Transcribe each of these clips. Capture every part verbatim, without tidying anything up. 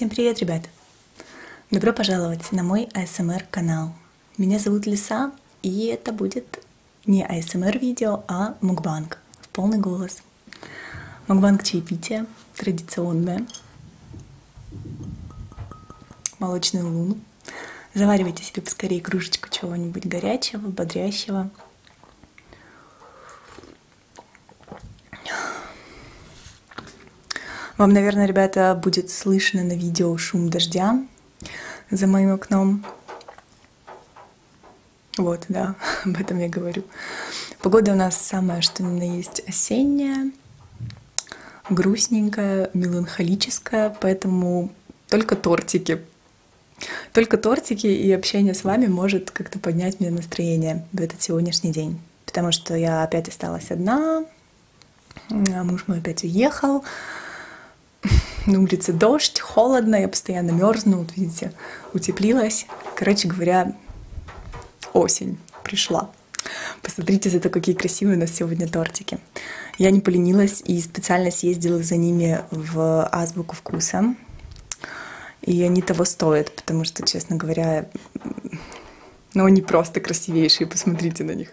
Всем привет, ребят! Добро пожаловать на мой а эс эм эр-канал. Меня зовут Лиса, и это будет не а эс эм эр-видео, а мукбанг в полный голос. Мукбанг чаепития, традиционное. Молочный лун. Заваривайте себе поскорее кружечку чего-нибудь горячего, бодрящего. Вам, наверное, ребята, будет слышно на видео шум дождя за моим окном. Вот, да, об этом я говорю. Погода у нас самая, что ни на есть, осенняя, грустненькая, меланхолическая, поэтому только тортики. Только тортики и общение с вами может как-то поднять мне настроение в этот сегодняшний день, потому что я опять осталась одна, а муж мой опять уехал. На улице дождь, холодно, я постоянно мерзну, вот видите, утеплилась. Короче говоря, осень пришла. Посмотрите зато, какие красивые у нас сегодня тортики. Я не поленилась и специально съездила за ними в Азбуку Вкуса. И они того стоят, потому что, честно говоря, ну они просто красивейшие, посмотрите на них.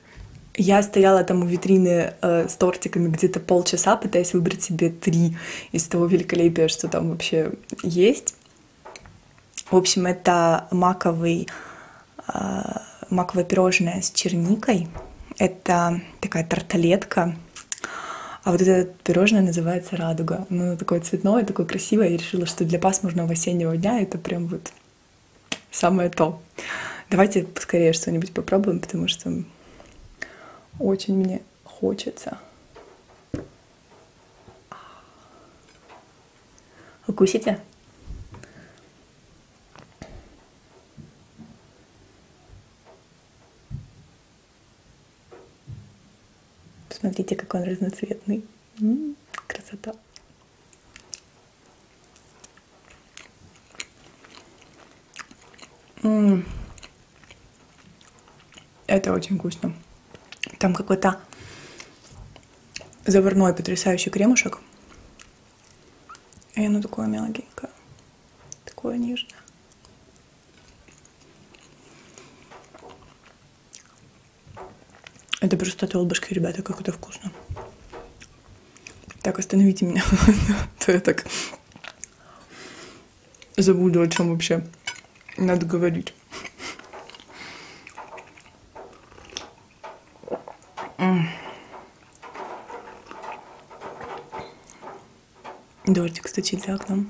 Я стояла там у витрины э, с тортиками где-то полчаса, пытаясь выбрать себе три из того великолепия, что там вообще есть. В общем, это маковый, э, маковое пирожное с черникой. Это такая тарталетка. А вот это пирожное называется радуга. Ну, такое цветное, такое красивое. Я решила, что для пасмурного осеннего дня это прям вот самое то. Давайте поскорее что-нибудь попробуем, потому что... Очень мне хочется. Укусите? Посмотрите, как он разноцветный. М-м-м, красота. М-м-м. Это очень вкусно. Там какой-то заварной потрясающий кремушек. И оно такое мягенькое, такое нежное. Это просто от колбашки, ребята, как это вкусно. Так, остановите меня, то я так забуду, о чем вообще надо говорить. Дождик стучит за окном.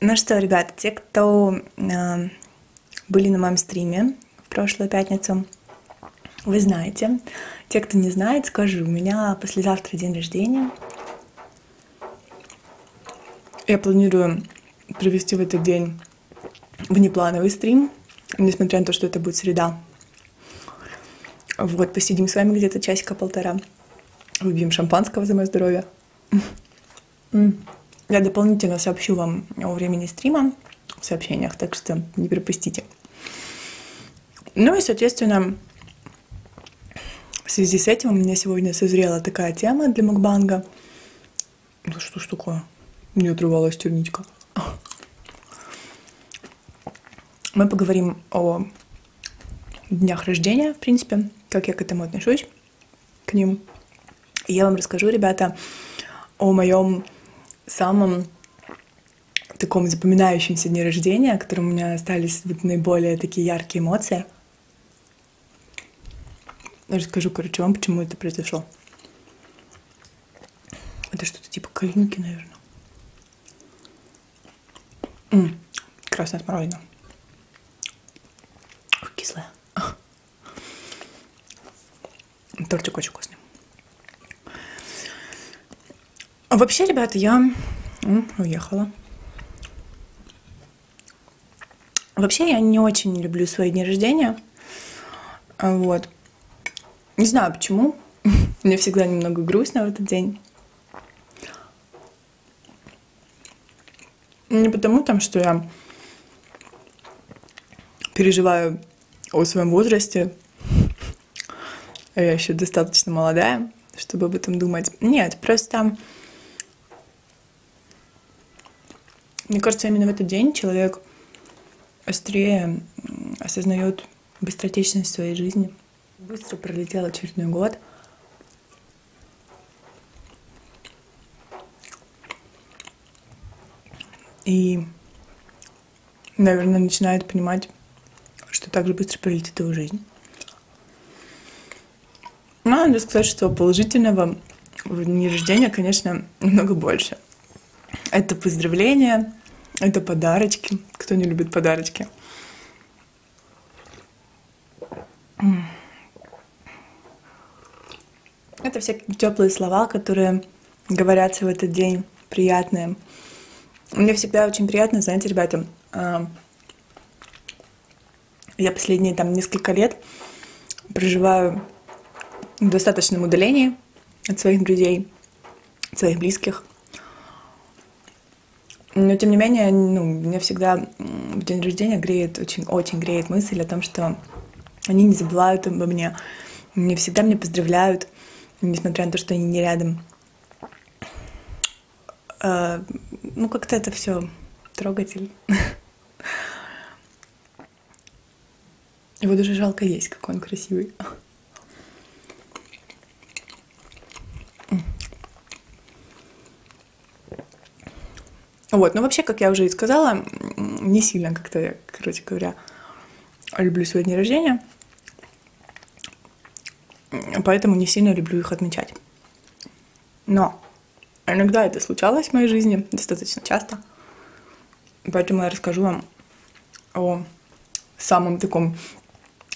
Ну что, ребят, те, кто э, были на моем стриме в прошлую пятницу, вы знаете. Те, кто не знает, скажу, у меня послезавтра день рождения. Я планирую провести в этот день внеплановый стрим, несмотря на то, что это будет среда. Вот, посидим с вами где-то часика-полтора. Выпьем шампанского за мое здоровье. Я дополнительно сообщу вам о времени стрима в сообщениях, так что не пропустите. Ну и, соответственно, в связи с этим у меня сегодня созрела такая тема для мукбанга. Да что ж такое? Мне отрывалась черничка. Мы поговорим о днях рождения, в принципе, как я к этому отношусь, к ним. И я вам расскажу, ребята, о моем самом таком запоминающемся дне рождения, о котором у меня остались вот наиболее такие яркие эмоции. Расскажу, короче, вам, почему это произошло. Это что-то типа калинки, наверное. М-м, красная смородина. Ох, кислая. Тортик очень вкусный. Вообще, ребята, я уехала. Вообще, я не очень люблю свои дни рождения. Вот. Не знаю, почему. Мне всегда немного грустно в этот день. Не потому, там, что я переживаю о своем возрасте. Я еще достаточно молодая, чтобы об этом думать. Нет, просто... Мне кажется, именно в этот день человек острее осознает быстротечность своей жизни. Быстро пролетел очередной год. И, наверное, начинает понимать, что так же быстро пролетит его жизнь. Но надо сказать, что положительного в дни рождения, конечно, намного больше. Это поздравления, это подарочки. Кто не любит подарочки? Это всякие теплые слова, которые говорятся в этот день, приятные. Мне всегда очень приятно, знаете, ребята, я последние там несколько лет проживаю в достаточном удалении от своих друзей, от своих близких. Но, тем не менее, ну, меня всегда в день рождения греет, очень-очень греет мысль о том, что они не забывают обо мне, они всегда меня поздравляют, несмотря на то, что они не рядом. А, ну, как-то это все трогательно. Его даже жалко есть, какой он красивый. Вот, ну вообще, как я уже и сказала, не сильно как-то я, короче говоря, люблю свой день рождения, поэтому не сильно люблю их отмечать. Но иногда это случалось в моей жизни, достаточно часто, поэтому я расскажу вам о самом таком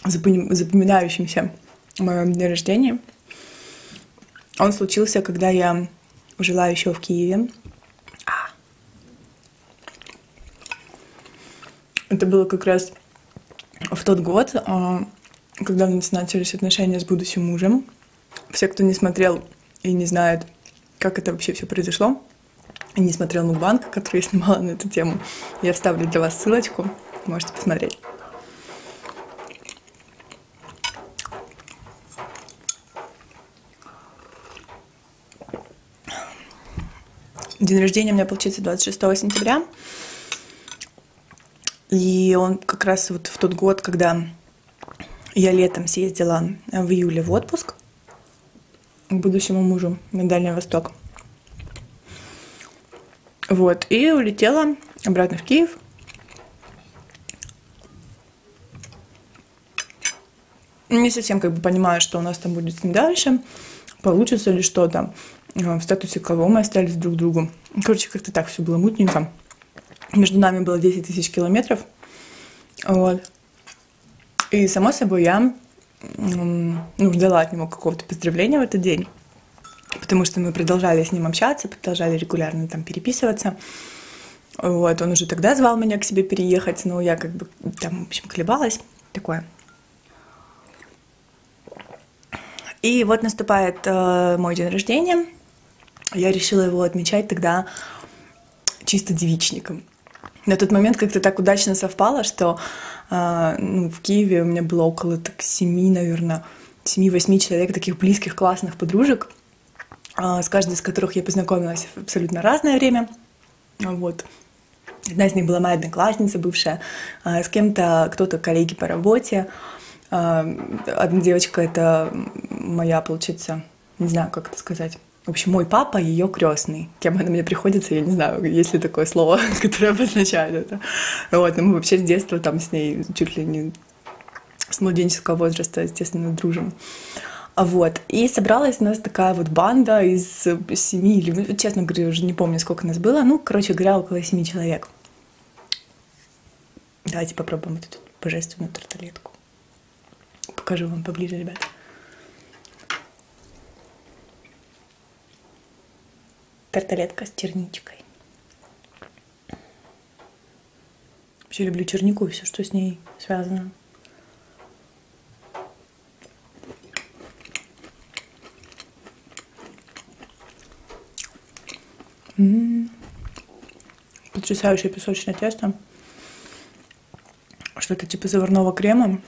запоминающемся моем дне рождения. Он случился, когда я жила еще в Киеве. Это было как раз в тот год, когда у нас начались отношения с будущим мужем. Все, кто не смотрел и не знает, как это вообще все произошло, и не смотрел мукбанг, который я снимала на эту тему, я вставлю для вас ссылочку, можете посмотреть. День рождения у меня получится двадцать шестого сентября. И он как раз вот в тот год, когда я летом съездила в июле в отпуск к будущему мужу на Дальний Восток. Вот, и улетела обратно в Киев. Не совсем как бы понимаю, что у нас там будет с ним дальше, получится ли что-то, в статусе кого мы остались друг другу. Короче, как-то так все было мутненько. Между нами было десять тысяч километров, вот, и, само собой, я ну, ждала от него какого-то поздравления в этот день, потому что мы продолжали с ним общаться, продолжали регулярно там переписываться, вот, он уже тогда звал меня к себе переехать, но я как бы там, в общем, колебалась, такое. И вот наступает э, мой день рождения, я решила его отмечать тогда чисто девичником. На тот момент как-то так удачно совпало, что э, ну, в Киеве у меня было около так, семи, наверное, семи-восьми человек, таких близких, классных подружек, э, с каждой из которых я познакомилась в абсолютно разное время. Вот. Одна из них была моя одноклассница бывшая, э, с кем-то, кто-то коллеги по работе. Э, одна девочка, это моя, получается, не знаю, как это сказать. В общем, мой папа ее крестный. Кем она мне приходится, я не знаю, есть ли такое слово, которое обозначает это. Вот, но мы вообще с детства там с ней чуть ли не с младенческого возраста, естественно, дружим. Вот, и собралась у нас такая вот банда из семи, или, честно говоря, уже не помню, сколько нас было. Ну, короче говоря, около семи человек. Давайте попробуем эту божественную тарталетку. Покажу вам поближе, ребят. Тарталетка с черничкой. Вообще люблю чернику и все, что с ней связано. М-м-м. Потрясающее песочное тесто. Что-то типа заварного крема.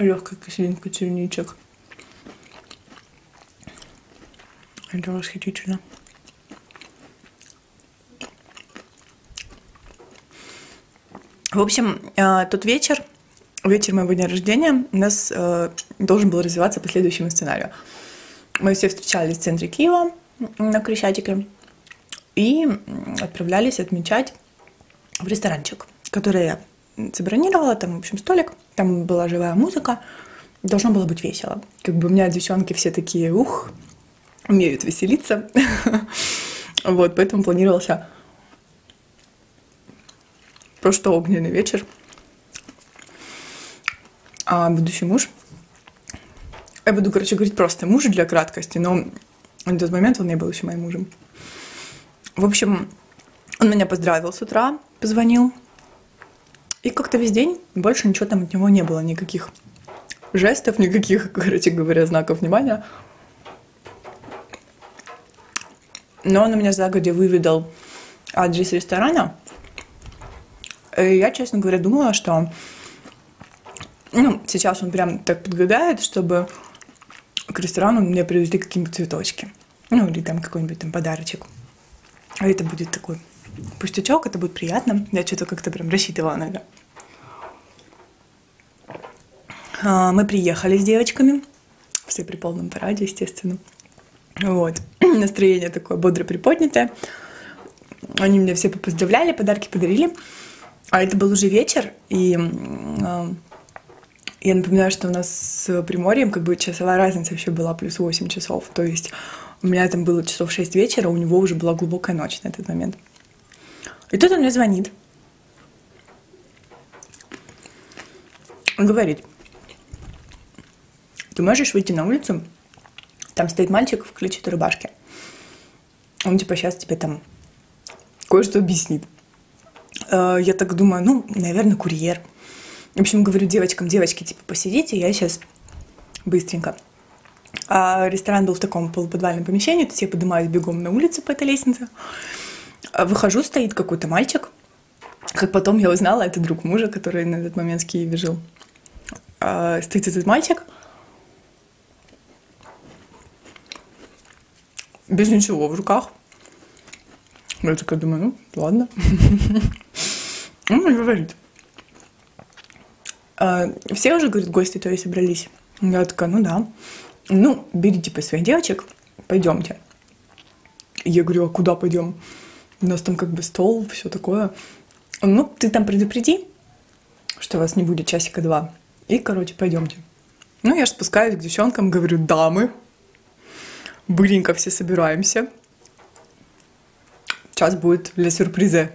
Легкая кислинка черничек. Это восхитительно. В общем, тот вечер, вечер моего дня рождения, у нас должен был развиваться по следующему сценарию. Мы все встречались в центре Киева, на Крещатике, и отправлялись отмечать в ресторанчик, который я забронировала, там, в общем, столик, там была живая музыка, должно было быть весело. Как бы у меня девчонки все такие, ух, умеют веселиться, вот, поэтому планировался... Просто огненный вечер. А будущий муж... Я буду, короче, говорить просто муж для краткости, но на тот момент он не был еще моим мужем. В общем, он меня поздравил с утра, позвонил. И как-то весь день больше ничего там от него не было. Никаких жестов, никаких, короче говоря, знаков внимания. Но он у меня загодя выведал адрес ресторана. Я, честно говоря, думала, что ну, сейчас он прям так подгадает, чтобы к ресторану мне привезли какие-нибудь цветочки. Ну, или там какой-нибудь там подарочек. А это будет такой пустячок, это будет приятно. Я что-то как-то прям рассчитывала на это. А, мы приехали с девочками. Все при полном параде, естественно. Вот. Настроение такое бодро-приподнятое. Они меня все поздравляли, подарки подарили. А это был уже вечер, и э, я напоминаю, что у нас с Приморьем как бы часовая разница вообще была плюс восемь часов. То есть у меня там было часов шесть вечера, а у него уже была глубокая ночь на этот момент. И тут он мне звонит. Он говорит: ты можешь выйти на улицу? Там стоит мальчик в клетчатой рубашке. Он типа сейчас тебе там кое-что объяснит. Я так думаю, ну, наверное, курьер. В общем, говорю девочкам, девочки, типа, посидите, я сейчас быстренько. А ресторан был в таком полуподвальном помещении, то есть я поднимаюсь бегом на улицу по этой лестнице. Выхожу, стоит какой-то мальчик. Как потом я узнала, это друг мужа, который на этот момент в Киеве жил. А стоит этот мальчик. Без ничего в руках. Я такая думаю, ну, ладно. Он мне говорит. А, все уже, говорит, гости твои собрались. Я такая, ну да. Ну, берите по своих девочек, пойдемте. Я говорю, а куда пойдем? У нас там как бы стол, все такое. Ну, ты там предупреди, что вас не будет часика два. И, короче, пойдемте. Ну, я же спускаюсь к девчонкам, говорю, дамы. Быренько все собираемся. Сейчас будет для сюрприза.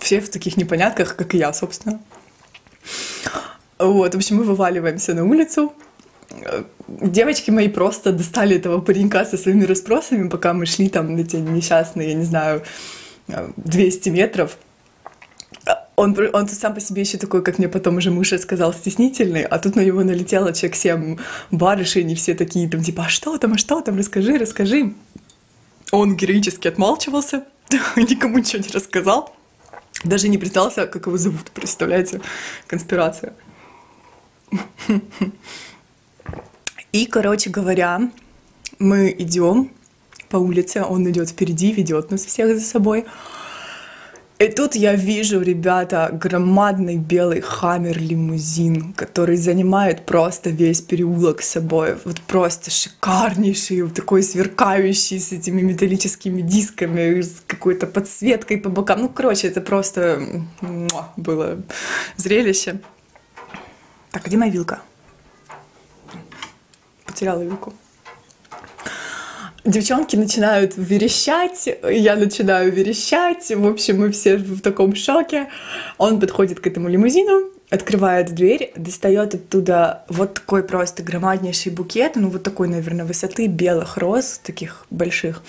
Все в таких непонятках, как и я, собственно. Вот, в общем, мы вываливаемся на улицу. Девочки мои просто достали этого паренька со своими расспросами, пока мы шли там на эти несчастные, я не знаю, двести метров. Он, он сам по себе еще такой, как мне потом уже муж сказал, стеснительный, а тут на него налетело человек семь барышень, и все такие там типа, а что там, а что там, расскажи, расскажи. Он героически отмалчивался, никому ничего не рассказал, даже не признался, как его зовут, представляете, конспирация. И, короче говоря, мы идем по улице, он идет впереди, ведет нас всех за собой. И тут я вижу, ребята, громадный белый хаммер-лимузин, который занимает просто весь переулок с собой. Вот просто шикарнейший, такой сверкающий с этими металлическими дисками, с какой-то подсветкой по бокам. Ну, короче, это просто муа, было зрелище. Так, где моя вилка? Потеряла вилку. Девчонки начинают верещать, я начинаю верещать, в общем, мы все в таком шоке. Он подходит к этому лимузину, открывает дверь, достает оттуда вот такой просто громаднейший букет, ну вот такой, наверное, высоты белых роз, таких больших.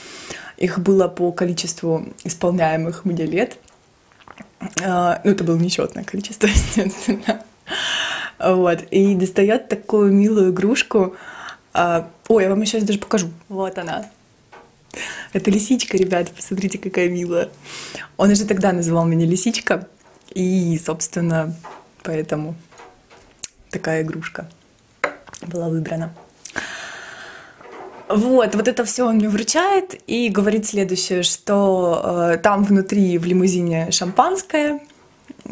Их было по количеству исполняемых мне лет. А, ну, это было нечетное количество, естественно. Вот, и достает такую милую игрушку. Ой, я вам сейчас даже покажу. Вот она. Это лисичка, ребята, посмотрите, какая милая. Он уже тогда называл меня лисичка. И, собственно, поэтому такая игрушка была выбрана. Вот, вот это все он мне вручает и говорит следующее, что э, там внутри в лимузине шампанское, э,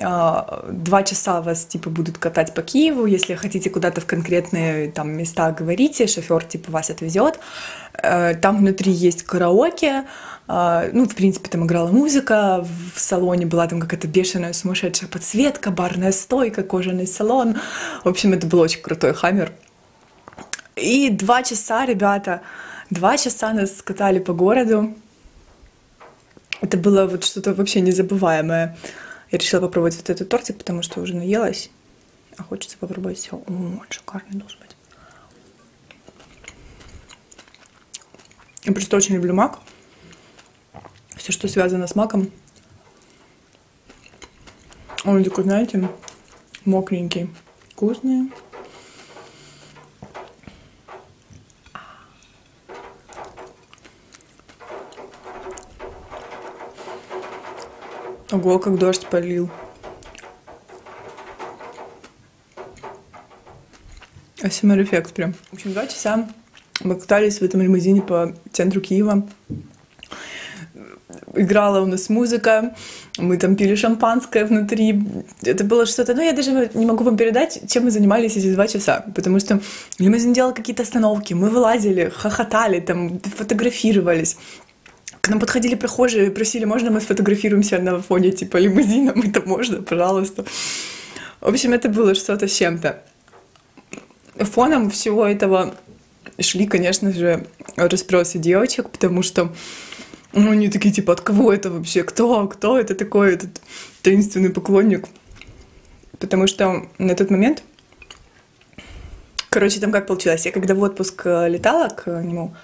два часа вас типа будут катать по Киеву, если хотите куда-то в конкретные там места говорите, шофер типа вас отвезет, э, там внутри есть караоке, э, ну в принципе там играла музыка, в салоне была там какая-то бешеная сумасшедшая подсветка, барная стойка, кожаный салон, в общем это был очень крутой хаммер. И два часа, ребята, два часа нас катали по городу. Это было вот что-то вообще незабываемое. Я решила попробовать вот этот тортик, потому что уже наелась. А хочется попробовать все. О, он шикарный должен быть. Я просто очень люблю мак. Все, что связано с маком. Он такой, знаете, мокренький. Вкусный. Ого, как дождь полил. эй эс эм ар-эффект прям. В общем, два часа мы катались в этом лимузине по центру Киева. Играла у нас музыка, мы там пили шампанское внутри. Это было что-то... Ну, я даже не могу вам передать, чем мы занимались эти два часа. Потому что лимузин делал какие-то остановки, мы вылазили, хохотали, там, фотографировались. К нам подходили прохожие и просили, можно мы сфотографируемся на фоне типа лимузина, мы-то можно, пожалуйста. В общем, это было что-то с чем-то. Фоном всего этого шли, конечно же, расспросы девочек, потому что ну, они такие типа, от кого это вообще, кто, кто это такой, этот таинственный поклонник. Потому что на тот момент, короче, там как получилось, я когда в отпуск летала к нему,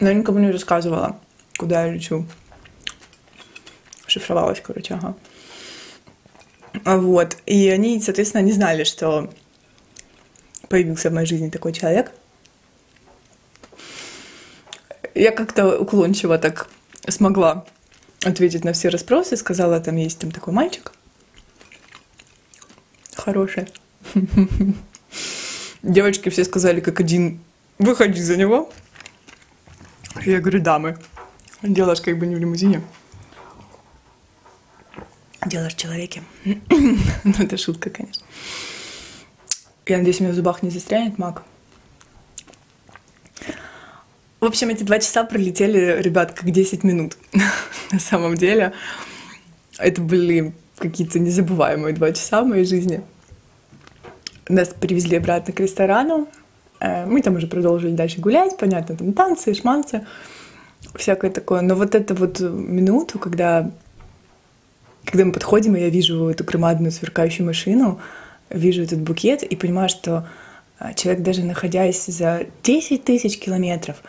но я никому не рассказывала, куда я лечу. Шифровалась, короче, ага. Вот. И они, соответственно, не знали, что появился в моей жизни такой человек. Я как-то уклончиво так смогла ответить на все расспросы. Сказала, там есть там такой мальчик. Хороший. Девочки все сказали, как один, выходи за него. Я говорю, дамы, делаешь как бы не в лимузине, делаешь в человеке. Ну, это шутка, конечно. Я надеюсь, у меня в зубах не застрянет мак. В общем, эти два часа пролетели, ребят, как десять минут. На самом деле, это были какие-то незабываемые два часа в моей жизни. Нас привезли обратно к ресторану. Мы там уже продолжили дальше гулять, понятно, там танцы, шманцы, всякое такое. Но вот эту вот минуту, когда, когда мы подходим, и я вижу эту громадную сверкающую машину, вижу этот букет и понимаю, что человек, даже находясь за десять тысяч километров,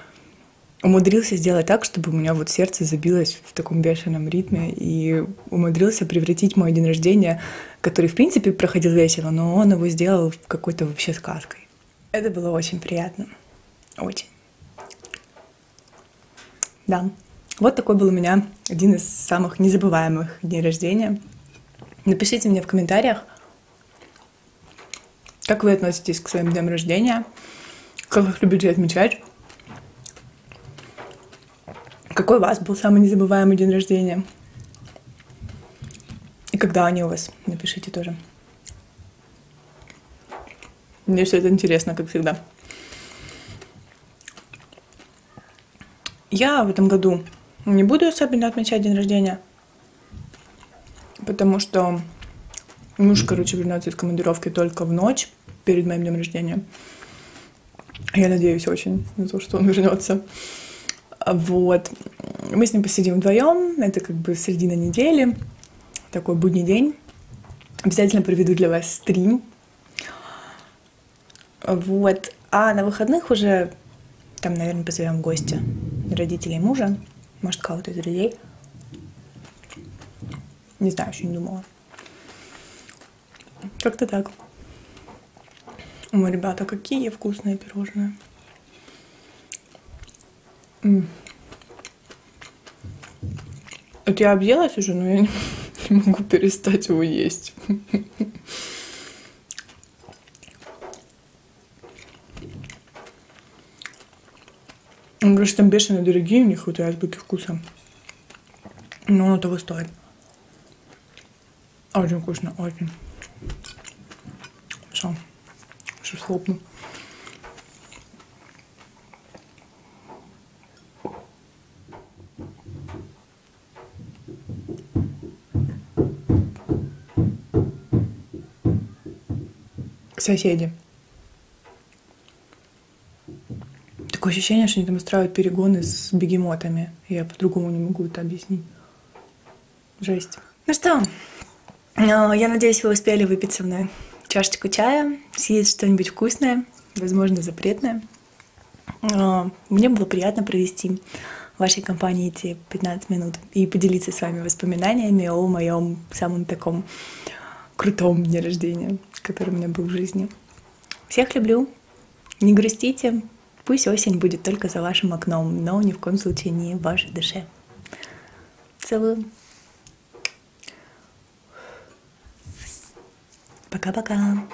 умудрился сделать так, чтобы у меня вот сердце забилось в таком бешеном ритме и умудрился превратить мой день рождения, который, в принципе, проходил весело, но он его сделал какой-то вообще сказкой. Это было очень приятно. Очень. Да. Вот такой был у меня один из самых незабываемых дней рождения. Напишите мне в комментариях, как вы относитесь к своим дням рождения, как вы их любите отмечать, какой у вас был самый незабываемый день рождения и когда они у вас. Напишите тоже. Мне все это интересно, как всегда. Я в этом году не буду особенно отмечать день рождения, потому что муж, короче, вернется из командировки только в ночь перед моим днем рождения. Я надеюсь очень на то, что он вернется. Вот. Мы с ним посидим вдвоем. Это как бы середина недели. Такой будний день. Обязательно проведу для вас стрим. Вот, а на выходных уже, там, наверное, позовем гостя, родителей мужа, может, кого-то из друзей. Не знаю, еще не думала. Как-то так. Ой, ребята, какие вкусные пирожные. М-м. Вот я объелась уже, но я не, не могу перестать его есть. Он говорит, что там бешено дорогие у них, вот и Азбуки Вкуса. Но оно того стоит. Очень вкусно, очень. Все. Сейчас хлопну. Соседи. Такое ощущение, что они там устраивают перегоны с бегемотами. Я по-другому не могу это объяснить. Жесть. Ну что, я надеюсь, вы успели выпить со мной чашечку чая, съесть что-нибудь вкусное, возможно, запретное. Мне было приятно провести в вашей компании эти пятнадцать минут и поделиться с вами воспоминаниями о моем самом таком крутом дне рождения, который у меня был в жизни. Всех люблю, не грустите, пусть осень будет только за вашим окном, но ни в коем случае не в вашей душе. Целую. Пока-пока.